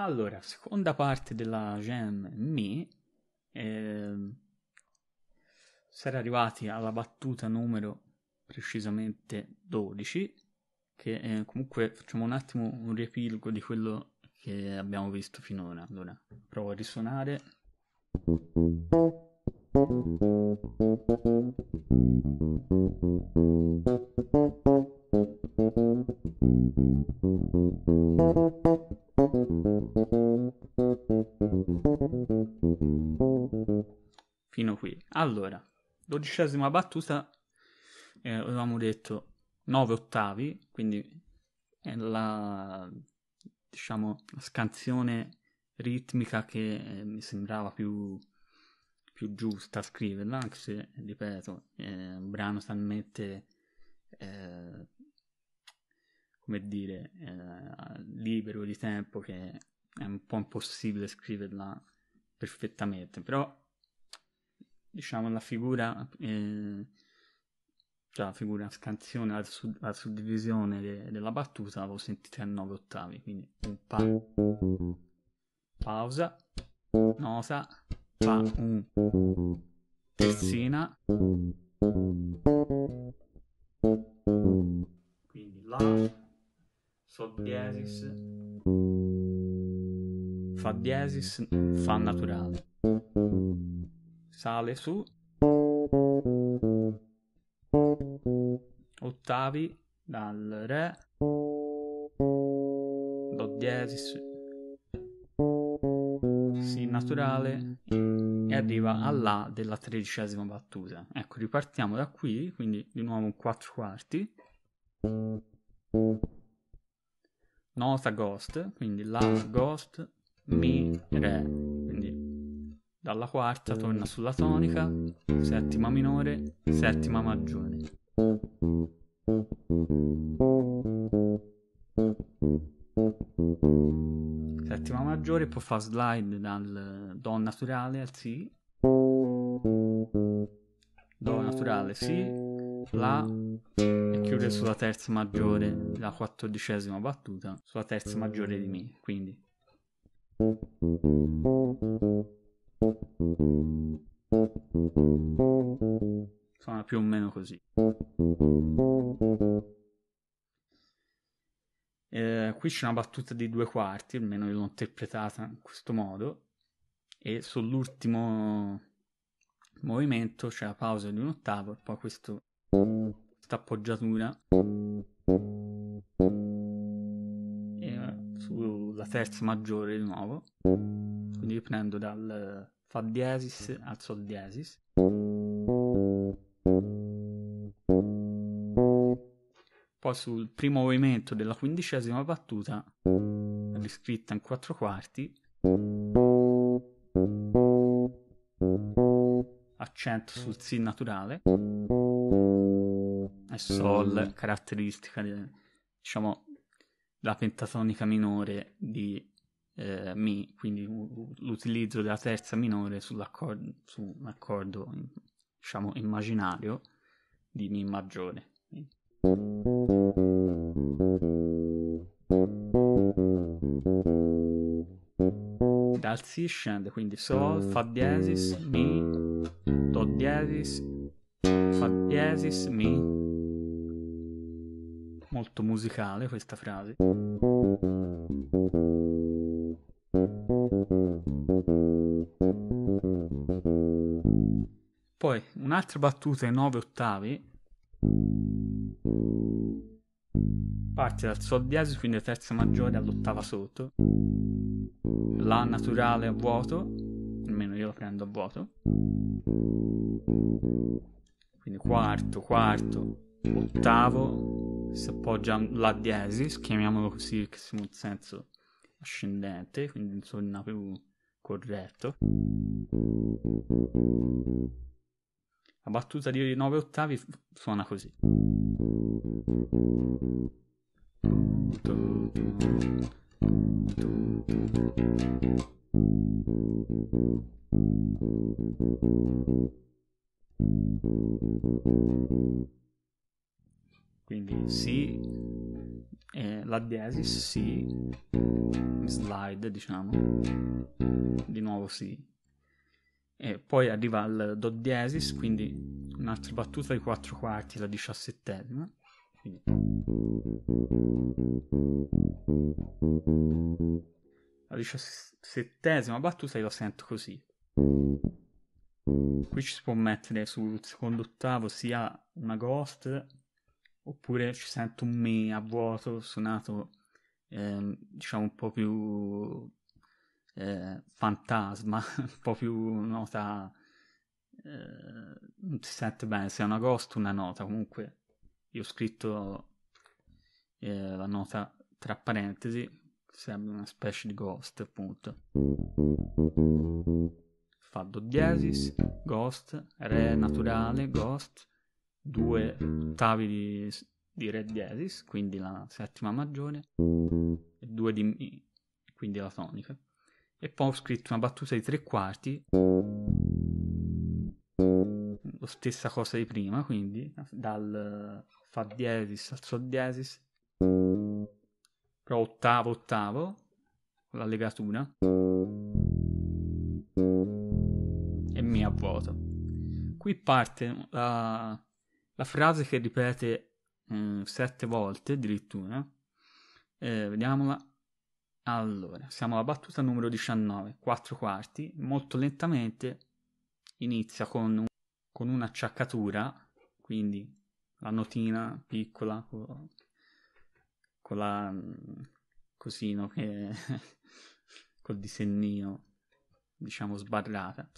Allora, seconda parte della Gen Mi, sarà arrivati alla battuta numero precisamente 12, che comunque facciamo un attimo un riepilogo di quello che abbiamo visto finora. Allora, provo a risuonare. Fino qui. Allora, dodicesima battuta, avevamo detto 9 ottavi, quindi è la, diciamo, la scansione ritmica che mi sembrava più giusta scriverla, anche se, ripeto, un brano talmente libero di tempo che è un po' impossibile scriverla perfettamente, però diciamo la scansione, la suddivisione della battuta l'avevo sentita a 9 ottavi, quindi un pa, pausa, nota, fa un terzina, quindi la, sol diesis, fa diesis, fa naturale, sale su, ottavi dal re, do diesis, si naturale e arriva alla della tredicesima battuta. Ecco, ripartiamo da qui, quindi di nuovo un 4 quarti, nota ghost, quindi la ghost, mi re, quindi dalla quarta torna sulla tonica, settima minore, settima maggiore, settima maggiore, poi fa slide dal do naturale al si, do naturale si, la, e chiude sulla terza maggiore, la quattordicesima battuta, sulla terza maggiore di Mi, quindi suona più o meno così. Qui c'è una battuta di 2 quarti, almeno io l'ho interpretata in questo modo, e sull'ultimo movimento c'è la pausa di un ottavo e poi questa appoggiatura e sulla terza maggiore di nuovo, quindi io prendo dal fa diesis al sol diesis, poi sul primo movimento della quindicesima battuta riscritta in 4 quarti accento sul si naturale e sol, caratteristica diciamo la pentatonica minore di Mi, quindi l'utilizzo della terza minore su un accordo, diciamo, immaginario di Mi maggiore. Quindi. Dal si scende, quindi sol, fa diesis, Mi, do diesis, fa diesis, Mi. Molto musicale questa frase. Poi un'altra battuta in 9 ottavi, parte dal sol diesis, quindi la terza maggiore all'ottava sotto, la naturale a vuoto, almeno io la prendo a vuoto, quindi quarto, quarto, ottavo, si appoggia la diesis, chiamiamolo così che siamo in senso ascendente, quindi insomma più corretto. La battuta di 9 ottavi suona così. Quindi si, la diesis, si, slide diciamo, di nuovo si, e poi arriva al do diesis, quindi un'altra battuta di 4 quarti, la 17ª, quindi. La 17ª battuta io la sento così. Qui ci si può mettere sul secondo ottavo sia una ghost, oppure ci sento un mi a vuoto suonato diciamo un po' più fantasma, un po' più nota, non si sente bene se è una ghost o una nota. Comunque io ho scritto la nota tra parentesi, sembra una specie di ghost appunto. Fa do diesis, ghost, re naturale, ghost, 2 ottavi di re diesis, quindi la 7ª maggiore, e 2 di mi, quindi la tonica. E poi ho scritto una battuta di 3 quarti, la stessa cosa di prima, quindi dal fa diesis al sol diesis, però ottavo ottavo, con la legatura, e mi a vuoto. Qui parte la frase che ripete 7 volte addirittura. Vediamola. Allora, siamo alla battuta numero 19, 4 quarti, molto lentamente inizia con un'acciaccatura, quindi la notina piccola con la cosino che col disegnino diciamo sbarrata,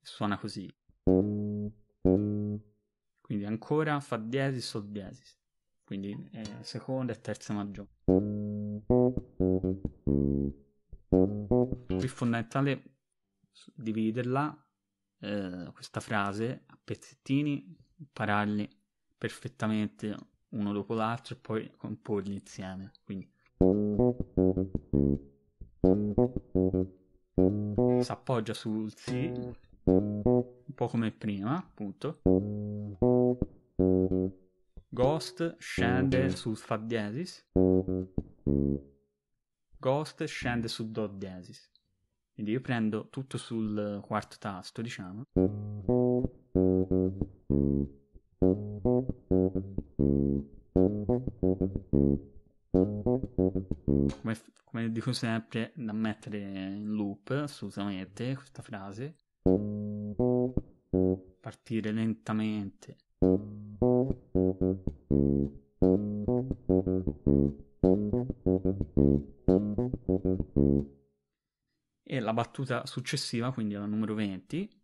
suona così, quindi ancora fa diesis sol diesis, quindi seconda e terza maggiore. Qui è fondamentale dividerla questa frase a pezzettini, impararli perfettamente uno dopo l'altro e poi comporli insieme, quindi si appoggia sul si, un po' come prima appunto, ghost scende sul fa diesis, ghost scende sul do diesis, quindi io prendo tutto sul quarto tasto diciamo, come dico sempre, da mettere in loop assolutamente questa frase, partire lentamente, e la battuta successiva, quindi la numero 20,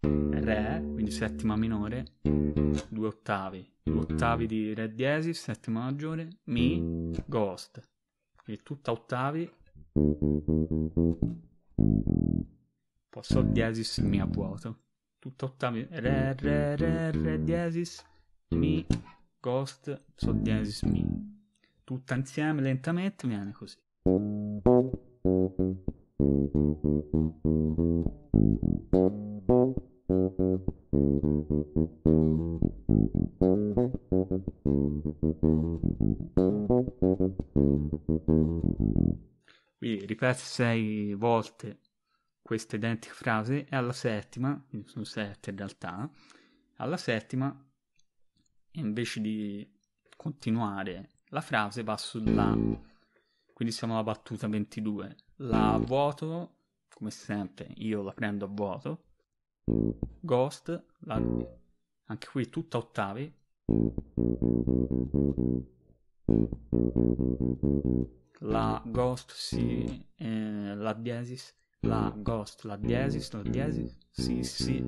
re, quindi 7ª minore, 2 ottavi di re diesis, 7ª maggiore, mi, ghost, quindi tutta ottavi, poi sol diesis, mi a vuoto, tutta ottavi, re, re, re, re diesis, mi, ghost, sol diesis, mi, tutta insieme lentamente viene così. Quindi ripeti 6 volte questa identica frase e alla 7ª, quindi sono 7 in realtà, alla 7ª invece di continuare la frase va sul la, quindi siamo alla battuta 22, la a vuoto, come sempre io la prendo a vuoto, ghost, anche qui tutta ottavi, la ghost si, la diesis, la ghost, la diesis, si si,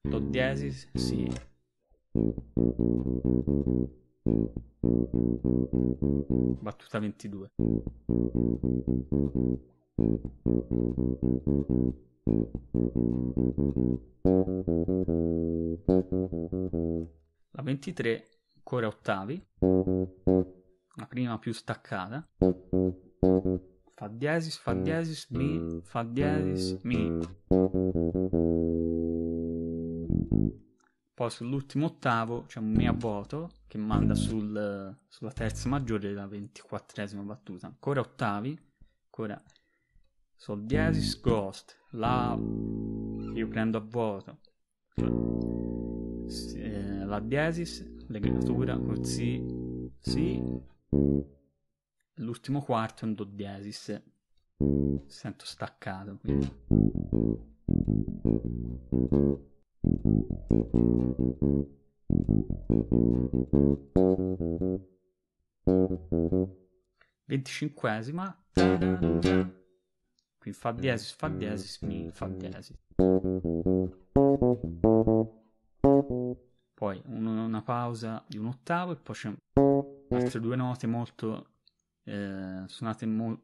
do diesis, si, battuta 22. La 23 ancora ottavi, la prima più staccata, fa diesis, mi, fa diesis, mi, Poi sull'ultimo ottavo c'è un mea vuoto che manda sulla terza maggiore la 24ª battuta. Ancora ottavi, ancora Sol diesis ghost, la io prendo a vuoto, la diesis, legatura col si, l'ultimo quarto è un do diesis, sento staccato, quindi. Venticinquesima, qui fa diesis, mi fa diesis. Poi una pausa di un ottavo e poi c'è altre due note molto suonate con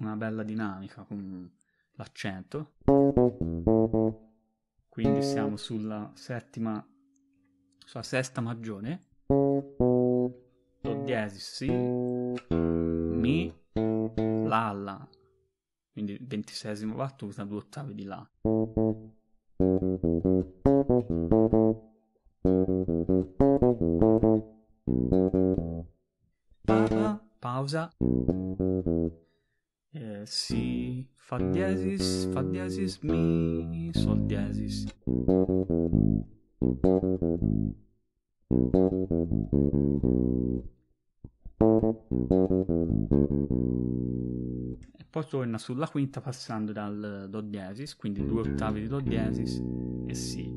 una bella dinamica, con l'accento. Quindi siamo sulla sesta maggiore, do diesis, si, mi, la alla, quindi 26ª battuta, 2 ottavi di la. Pausa, si, fa diesis, mi, sol diesis. E poi torna sulla quinta passando dal do diesis, quindi 2 ottavi di do diesis e si.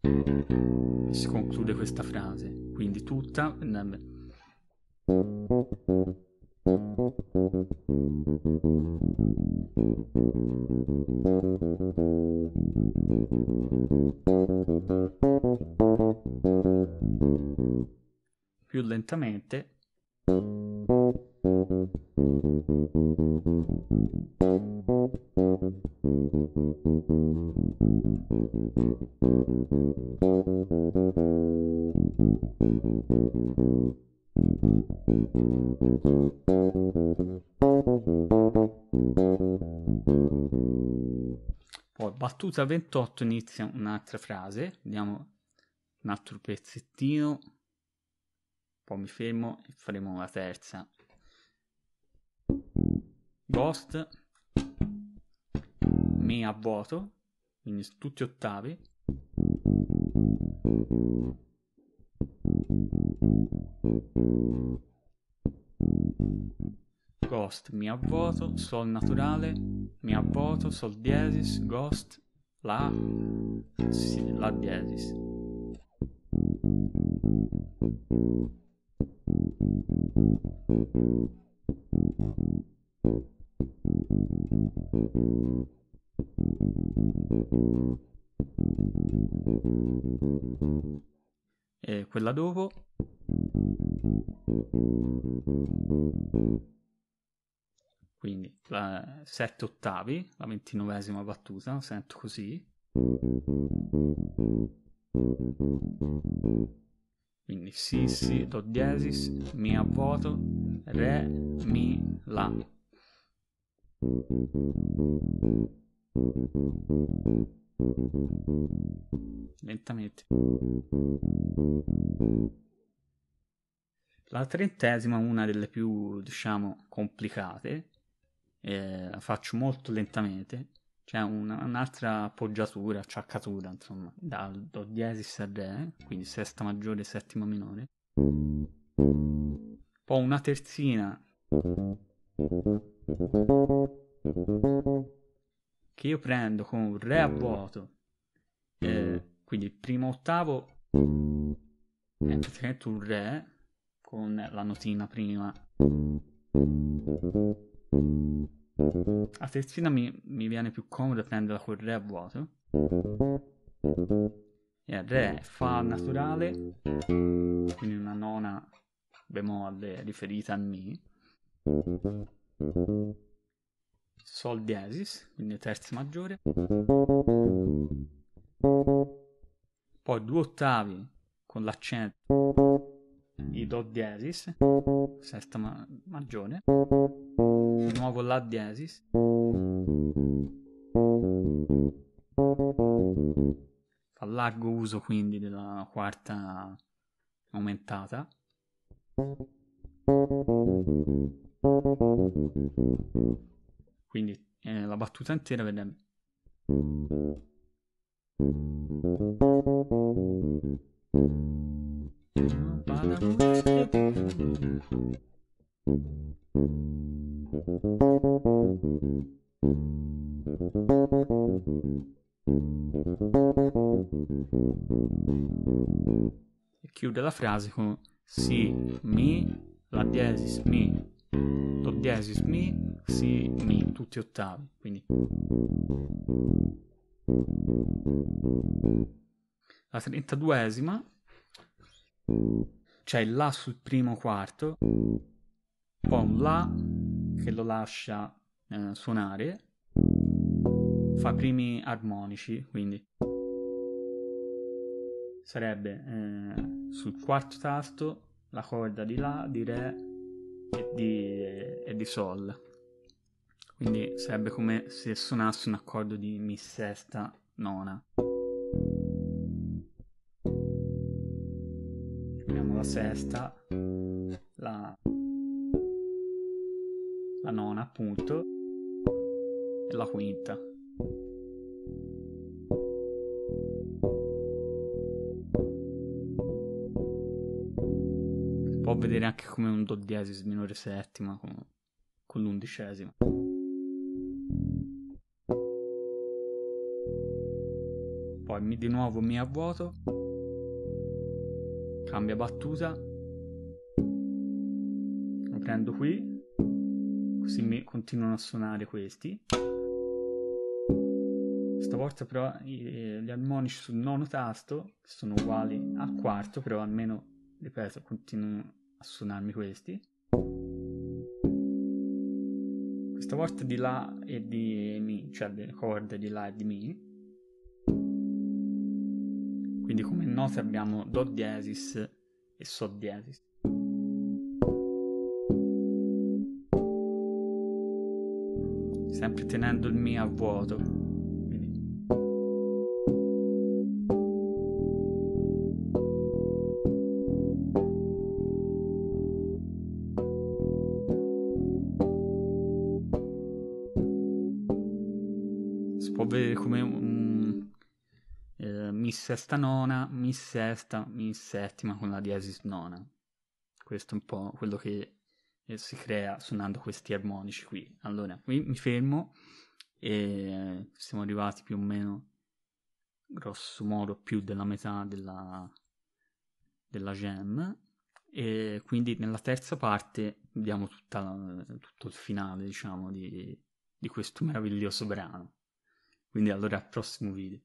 E si conclude questa frase, quindi tutta. Più lentamente. Poi battuta 28 inizia un'altra frase, vediamo un altro pezzettino, poi mi fermo e faremo la terza. Ghost, mi a vuoto, quindi tutti ottavi. Ghost, mi a vuoto, sol naturale, mi a vuoto, sol diesis, ghost, la, si, la diesis. E quella dopo. Quindi 7 ottavi, la 29ª battuta, sento così. Quindi si, si, do diesis, mi a vuoto, re, mi, la. Lentamente. La 30ª è una delle più, diciamo, complicate. Faccio molto lentamente, c'è un'altra appoggiatura, acciaccatura, insomma, dal do diesis al re, quindi sesta maggiore, settima minore, poi una terzina che io prendo con re a vuoto, quindi il primo ottavo è praticamente un re con la notina prima. La terzina mi viene più comoda prenderla col re a vuoto, e re fa naturale, quindi una nona bemolle riferita al mi, sol diesis, quindi terza maggiore, poi 2 ottavi con l'accento di do diesis, sesta maggiore, di nuovo la diesis, fa largo uso quindi della quarta aumentata. Quindi la battuta intera verrebbe. E chiude la frase con si, mi, la diesis, mi, do diesis, mi, si, mi, tutti ottavi. Quindi la 32esima c'è il la sul primo quarto, poi un la che lo lascia suonare, fa i primi armonici, quindi sarebbe sul quarto tasto la corda di la, di re e di sol, quindi sarebbe come se suonasse un accordo di mi sesta nona. Abbiamo la sesta, la nona appunto e la quinta. Può vedere anche come un do diesis minore settima con l'undicesima. Poi di nuovo mi a vuoto, cambia battuta, lo prendo qui, così mi continuano a suonare questi. Stavolta però gli armonici sul nono tasto sono uguali al quarto, però almeno, ripeto, continuano a suonarmi questi. Questa volta di la e di mi, cioè le corde di la e di mi. Quindi come note abbiamo do diesis e sol diesis. Sempre tenendo il mi a vuoto. Quindi. Si può vedere come mi sesta nona, mi settima con la diesis nona. Questo è un po' quello che si crea suonando questi armonici qui. Allora, qui mi fermo e siamo arrivati più o meno, grosso modo, più della metà della jam, e quindi nella terza parte vediamo tutto il finale, diciamo, di questo meraviglioso brano. Quindi allora al prossimo video.